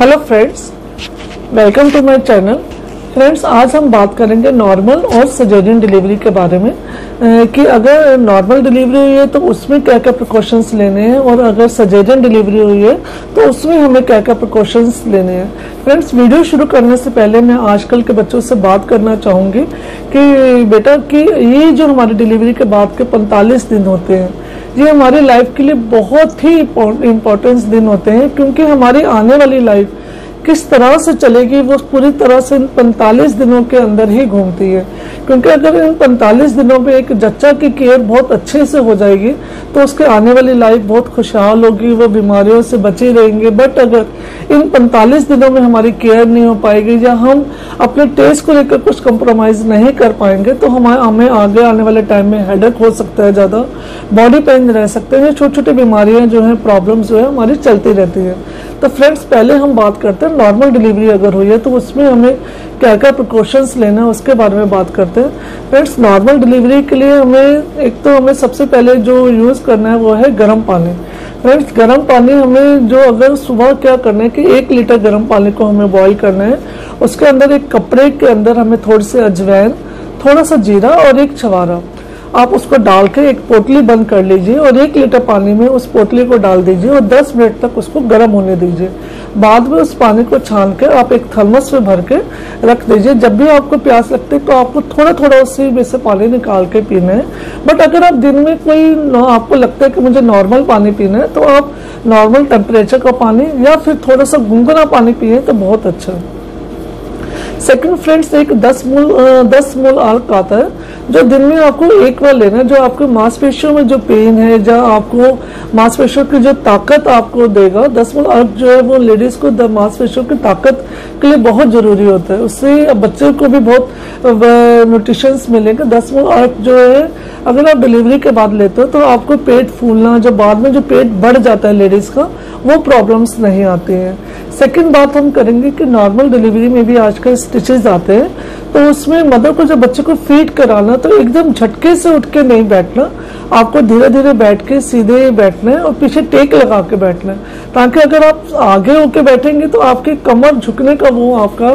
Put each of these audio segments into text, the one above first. Hello friends, welcome to my channel. Friends, आज हम बात करेंगे नॉर्मल और सजेरियन डिलीवरी के बारे में कि अगर नॉर्मल डिलीवरी हुई है तो उसमें क्या क्या प्रिकॉशंस लेने हैं और अगर सजेरियन डिलीवरी हुई है तो उसमें हमें क्या क्या प्रिकॉशंस लेने हैं। फ्रेंड्स, वीडियो शुरू करने से पहले मैं आजकल के बच्चों से बात करना चाहूँगी कि बेटा कि ये जो हमारी डिलीवरी के बाद के 45 दिन होते हैं, ये हमारी लाइफ के लिए बहुत ही इम्पोर्टेंस दिन होते हैं, क्योंकि हमारी आने वाली लाइफ किस तरह से चलेगी वो पूरी तरह से इन 45 दिनों के अंदर ही घूमती है। क्योंकि अगर इन 45 दिनों में एक जच्चा की केयर बहुत अच्छे से हो जाएगी तो उसके आने वाली लाइफ बहुत खुशहाल होगी, वो बीमारियों से बचे रहेंगे। बट अगर इन 45 दिनों में हमारी केयर नहीं हो पाएगी या हम अपने टेस्ट को लेकर कुछ कंप्रोमाइज़ नहीं कर पाएंगे तो हमें आगे आने वाले टाइम में हेडेक हो सकता है, ज़्यादा बॉडी पेन रह सकते हैं, छोटी छोटी बीमारियाँ जो हैं, प्रॉब्लम्स जो है हमारी चलती रहती है। तो फ्रेंड्स, पहले हम बात करते हैं नॉर्मल डिलीवरी अगर हुई है तो उसमें हमें क्या क्या प्रिकॉशंस लेना है उसके बारे में बात करते हैं। फ्रेंड्स, नॉर्मल डिलीवरी के लिए हमें एक तो हमें सबसे पहले जो यूज़ करना है वो है गर्म पानी। फ्रेंड्स, गर्म पानी हमें जो अगर सुबह क्या करना है कि 1 लीटर गर्म पानी को हमें बॉईल करना है, उसके अंदर एक कपड़े के अंदर हमें थोड़ी सी अजवाइन, थोड़ा सा जीरा और एक छुहारा आप उसको डाल के एक पोटली बंद कर लीजिए और 1 लीटर पानी में उस पोटली को डाल दीजिए और 10 मिनट तक उसको गर्म होने दीजिए। बाद में उस पानी को छान के आप एक थर्मस में भर के रख दीजिए। जब भी आपको प्यास लगती है तो आपको थोड़ा थोड़ा उसी में से पानी निकाल के पीना है। बट अगर आप दिन में कोई आपको लगता है कि मुझे नॉर्मल पानी पीना है तो आप नॉर्मल टेम्परेचर का पानी या फिर थोड़ा सा गुनगुना पानी पिए तो बहुत अच्छा है। सेकंड फ्रेंड्स, एक 10 मूल अर्क आता है जो दिन में आपको एक बार लेना है, जो आपके मांसपेशियों में जो पेन है या आपको मांसपेशियों की जो ताकत आपको देगा। 10 मूल अर्क जो है वो लेडीज़ को मांसपेशियों की ताकत के लिए बहुत ज़रूरी होता है, उससे बच्चों को भी बहुत न्यूट्रिशंस मिलेगा। 10 मूल अर्क जो है अगर आप डिलीवरी के बाद लेते हो तो आपको पेट फूलना, जो बाद में जो पेट बढ़ जाता है लेडीज़ का, वो प्रॉब्लम्स नहीं आती हैं। सेकेंड बात हम करेंगे कि नॉर्मल डिलीवरी में भी आजकल स्टिचेस आते हैं तो उसमें मदर को जब बच्चे को फीड कराना तो एकदम झटके से उठ के नहीं बैठना, आपको धीरे धीरे बैठ के सीधे बैठना है और पीछे टेक लगा के बैठना है, ताकि अगर आप आगे होके बैठेंगे तो आपकी कमर झुकने का आपका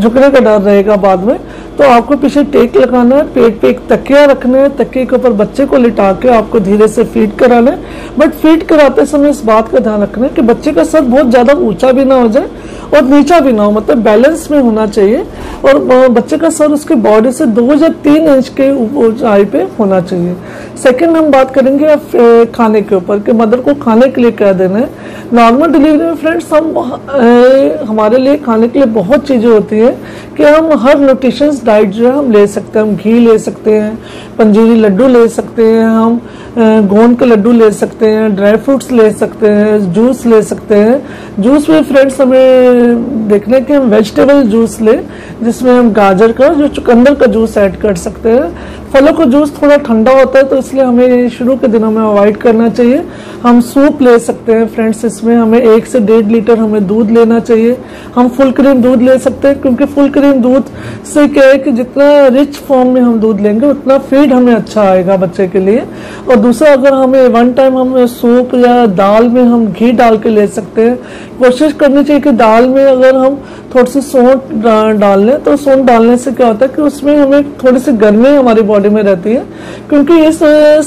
झुकने का डर रहेगा बाद में। तो आपको पीछे टेक लगाना है, पेट पे एक तकिया रखना है, तकिए के ऊपर बच्चे को लिटा के आपको धीरे से फीड कराना है। बट फीड कराते समय इस बात का ध्यान रखना है कि बच्चे का सर बहुत ज़्यादा ऊँचा भी ना हो जाए और नीचा भी ना हो, मतलब बैलेंस में होना चाहिए और बच्चे का सर उसके बॉडी से 2 या 3 इंच के ऊंचाई पे होना चाहिए। सेकंड हम बात करेंगे खाने के ऊपर कि मदर को खाने के लिए क्या देना है। नॉर्मल डिलीवरी में फ्रेंड्स हमारे लिए खाने के लिए बहुत चीज़ें होती है कि हम हर न्यूट्रिशंस डाइट जो है हम ले सकते हैं। हम घी ले सकते हैं, पंजीरी लड्डू ले सकते हैं, हम गोंद के लड्डू ले सकते हैं, ड्राई फ्रूट्स ले सकते हैं, जूस ले सकते हैं। जूस में फ्रेंड्स हमें देखना है कि हम वेजिटेबल जूस लें जिसमें हम गाजर का जो चुकंदर का जूस ऐड कर सकते हैं। फलों का जूस थोड़ा ठंडा होता है तो इसलिए हमें शुरू के दिनों में अवॉइड करना चाहिए। हम सूप ले सकते हैं फ्रेंड्स, इसमें हमें 1 से 1.5 लीटर हमें दूध लेना चाहिए। हम फुल क्रीम दूध ले सकते हैं क्योंकि फुल क्रीम दूध से क्या है कि जितना रिच फॉर्म में हम दूध लेंगे उतना फीड हमें अच्छा आएगा बच्चे के लिए। और दूसरा, अगर हमें वन टाइम हम सूप या दाल में हम घी डाल के ले सकते हैं। कोशिश करनी चाहिए कि दाल में अगर हम थोड़ी सी सौंठ डाल लें तो सौंठ डालने से क्या होता है कि उसमें हमें थोड़ी सी गर्मी हमारी बॉडी में रहती है, क्योंकि इस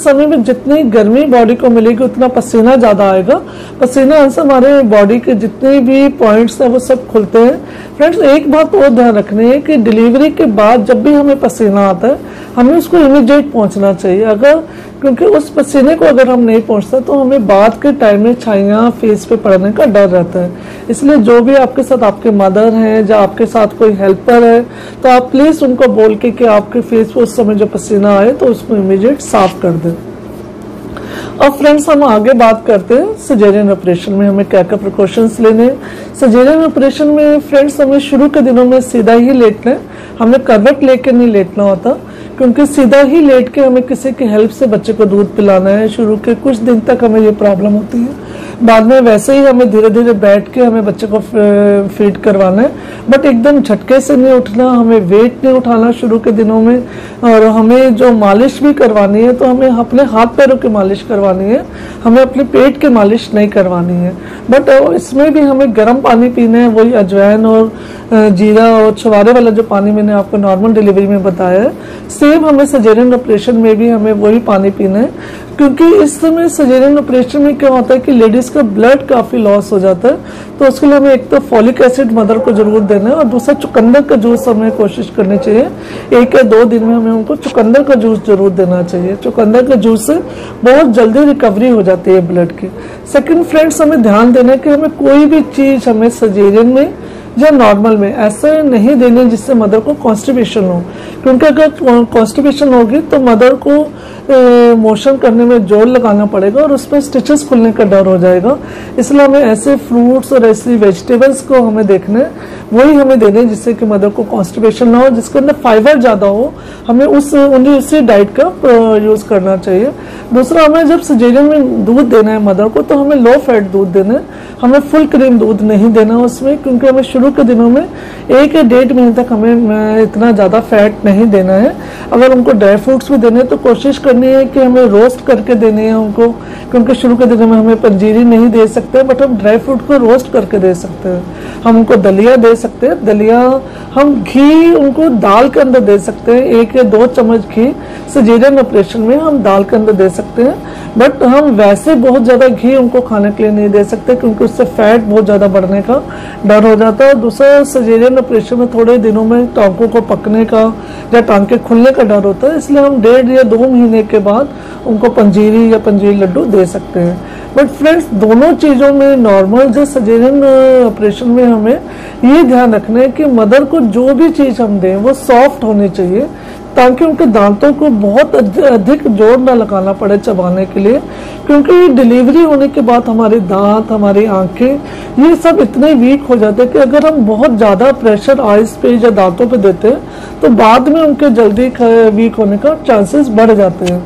समय में जितनी गर्मी बॉडी को मिलेगी उतना पसीना ज़्यादा आएगा। पसीना से हमारे बॉडी के जितने भी पॉइंट्स हैं वो सब खुलते हैं। फ्रेंड्स, एक बात और ध्यान रखनी है कि डिलीवरी के बाद जब भी हमें पसीना आता है हमें उसको इमीडिएट पहुँचना चाहिए, अगर क्योंकि उस पसीने को अगर हम नहीं पहुंचता तो हमें बाद के टाइम में छाइयाँ फेस पे पड़ने का डर रहता है। इसलिए जो भी आपके साथ आपके मदर हैं या आपके साथ कोई हेल्पर है तो आप प्लीज़ उनको बोल के कि आपके फेस पे उस समय जो पसीना आए तो उसको इमीडिएट साफ कर दें। अब फ्रेंड्स, हम आगे बात करते हैं सिजेरियन ऑपरेशन में हमें क्या क्या प्रिकॉशंस लेने हैं। सिजेरियन ऑपरेशन में फ्रेंड्स हमें शुरू के दिनों में सीधा ही लेटना है, हमें करवट लेके नहीं लेटना होता, क्योंकि सीधा ही लेट के हमें किसी की हेल्प से बच्चे को दूध पिलाना है। शुरू के कुछ दिन तक हमें ये प्रॉब्लम होती है बाद में वैसे ही हमें धीरे धीरे बैठ के हमें बच्चे को फीड करवाना है, बट एकदम झटके से नहीं उठना, हमें वेट नहीं उठाना शुरू के दिनों में। और हमें जो मालिश भी करवानी है तो हमें अपने हाथ पैरों की मालिश करवानी है, हमें अपने पेट की मालिश नहीं करवानी है। बट इसमें भी हमें गर्म पानी पीना है, वही अजवाइन और जीरा और छुहारे वाला जो पानी मैंने आपको नॉर्मल डिलीवरी में बताया है, सेम हमें सजेरियन ऑपरेशन में भी हमें वही पानी पीना है। क्योंकि इस समय सजेरियन ऑपरेशन में क्या होता है कि लेडीज़ का ब्लड काफ़ी लॉस हो जाता है, तो उसके लिए हमें एक तो फॉलिक एसिड मदर को ज़रूर देना है, और दूसरा चुकंदर का जूस हमें कोशिश करनी चाहिए। 1 या 2 दिन में हमें उनको चुकंदर का जूस ज़रूर देना चाहिए। चुकंदर का जूस से बहुत जल्दी रिकवरी हो जाती है ब्लड की। सेकेंड फ्रेंड्स, हमें ध्यान देना है कि हमें कोई भी चीज़ हमें सजेरियन में या नॉर्मल में ऐसे नहीं देने जिससे मदर को कॉन्स्टिपेशन हो, क्योंकि अगर कॉन्स्टिपेशन होगी तो मदर को मोशन करने में जोर लगाना पड़ेगा और उसमें स्टिचेस खुलने का डर हो जाएगा। इसलिए हमें ऐसे फ्रूट्स और ऐसी वेजिटेबल्स को हमें देखने, वही हमें देने जिससे कि मदर को कॉन्स्टिपेशन ना हो, जिसके अंदर फाइबर ज़्यादा हो, हमें उसी डाइट का यूज़ करना चाहिए। दूसरा, हमें जब सजेरियन में दूध देना है मदर को तो हमें लो फैट दूध देना है, हमें फुल क्रीम दूध नहीं देना उसमें, क्योंकि हमें शुरू के दिनों में 1 या 1.5 महीने तक हमें इतना ज़्यादा फैट नहीं देना है। अगर उनको ड्राई फ्रूट्स भी देने हैं तो कोशिश करनी है कि हमें रोस्ट करके देने हैं उनको, क्योंकि शुरू के दिनों में हमें पंजीरी नहीं दे सकते, बट हम ड्राई फ्रूट को रोस्ट करके दे सकते हैं, हम उनको दलिया दे सकते हैं। दलिया हम घी उनको दाल के अंदर दे सकते हैं, 1 या 2 चम्मच घी सजेरियन ऑपरेशन में हम दाल के अंदर दे सकते हैं, बट हम वैसे बहुत ज़्यादा घी उनको खाने के लिए नहीं दे सकते क्योंकि उससे फैट बहुत ज़्यादा बढ़ने का डर हो जाता है। दूसरा, सजेरियन ऑपरेशन में थोड़े दिनों में टांकों को पकने का या टांके खुलने का डर होता है, इसलिए हम 1.5 या 2 महीने के बाद उनको पंजीरी या पंजीरी लड्डू दे सकते हैं। बट फ्रेंड्स, दोनों चीज़ों में, नॉर्मल या सजेरियन ऑपरेशन में, हमें ये ध्यान रखना है कि मदर को जो भी चीज़ हम दें वो सॉफ्ट होनी चाहिए, ताकि उनके दांतों को बहुत अधिक जोर ना लगाना पड़े चबाने के लिए, क्योंकि डिलीवरी होने के बाद हमारे दांत, हमारी आंखें, ये सब इतने वीक हो जाते हैं कि अगर हम बहुत ज़्यादा प्रेशर आइज़ पे या दांतों पे देते हैं तो बाद में उनके जल्दी वीक होने का चांसेस बढ़ जाते हैं।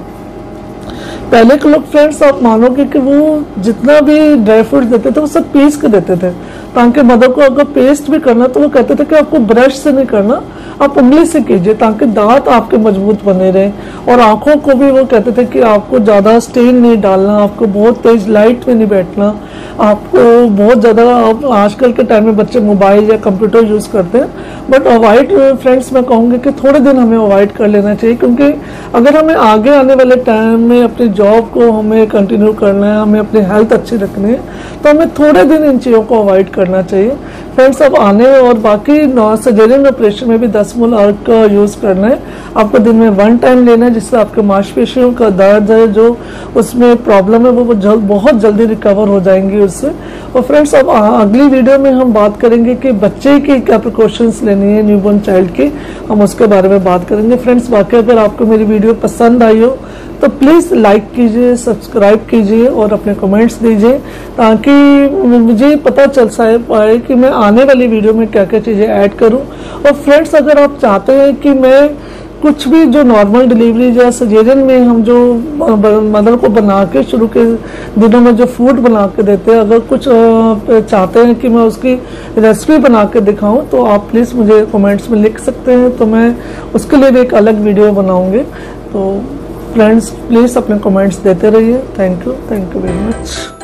पहले के लोग फ्रेंड्स, आप मानोगे कि वो जितना भी ड्राई फ्रूट देते थे वो सब पीस के देते थे, ताकि मदर को अगर पेस्ट भी करना तो वो कहते थे कि आपको ब्रश से नहीं करना, आप उंगली से कीजिए, ताकि दांत आपके मजबूत बने रहें। और आँखों को भी वो कहते थे कि आपको ज़्यादा स्टेन नहीं डालना, आपको बहुत तेज़ लाइट में नहीं बैठना, आपको बहुत ज़्यादा, आप आजकल के टाइम में बच्चे मोबाइल या कंप्यूटर यूज़ करते हैं, बट अवॉइड फ्रेंड्स, मैं कहूँगी कि थोड़े दिन हमें अवॉइड कर लेना चाहिए, क्योंकि अगर हमें आगे आने वाले टाइम में अपनी जॉब को हमें कंटिन्यू करना है, हमें अपनी हेल्थ अच्छी रखनी है, तो हमें थोड़े दिन इन चीज़ों को अवॉइड करना चाहिए। फ्रेंड्स, अब आने और बाकी सजेरियन ऑपरेशन में भी 10 मूल अर्क का यूज़ करना है, आपको दिन में 1 टाइम लेना है, जिससे आपके मांसपेशियों का दर्द है, जो उसमें प्रॉब्लम है, वो बहुत जल्दी रिकवर हो जाएंगी उससे। और फ्रेंड्स, अब अगली वीडियो में हम बात करेंगे कि बच्चे की क्या प्रिकॉशंस लेनी है, न्यूबॉर्न चाइल्ड की, हम उसके बारे में बात करेंगे। फ्रेंड्स, बाकी अगर आपको मेरी वीडियो पसंद आई हो तो प्लीज़ लाइक कीजिए, सब्सक्राइब कीजिए और अपने कमेंट्स दीजिए, ताकि मुझे पता चल पाए कि मैं आने वाली वीडियो में क्या क्या चीज़ें ऐड करूं। और फ्रेंड्स, अगर आप चाहते हैं कि मैं कुछ भी जो नॉर्मल डिलीवरी या सजेरियन में हम जो मदर को बना के शुरू के दिनों में जो फूड बना के देते हैं, अगर कुछ चाहते हैं कि मैं उसकी रेसिपी बना के दिखाऊं, तो आप प्लीज़ मुझे कमेंट्स में लिख सकते हैं, तो मैं उसके लिए भी एक अलग वीडियो बनाऊँगी। तो फ्रेंड्स, प्लीज़ अपने कमेंट्स देते रहिए। Thank you very much.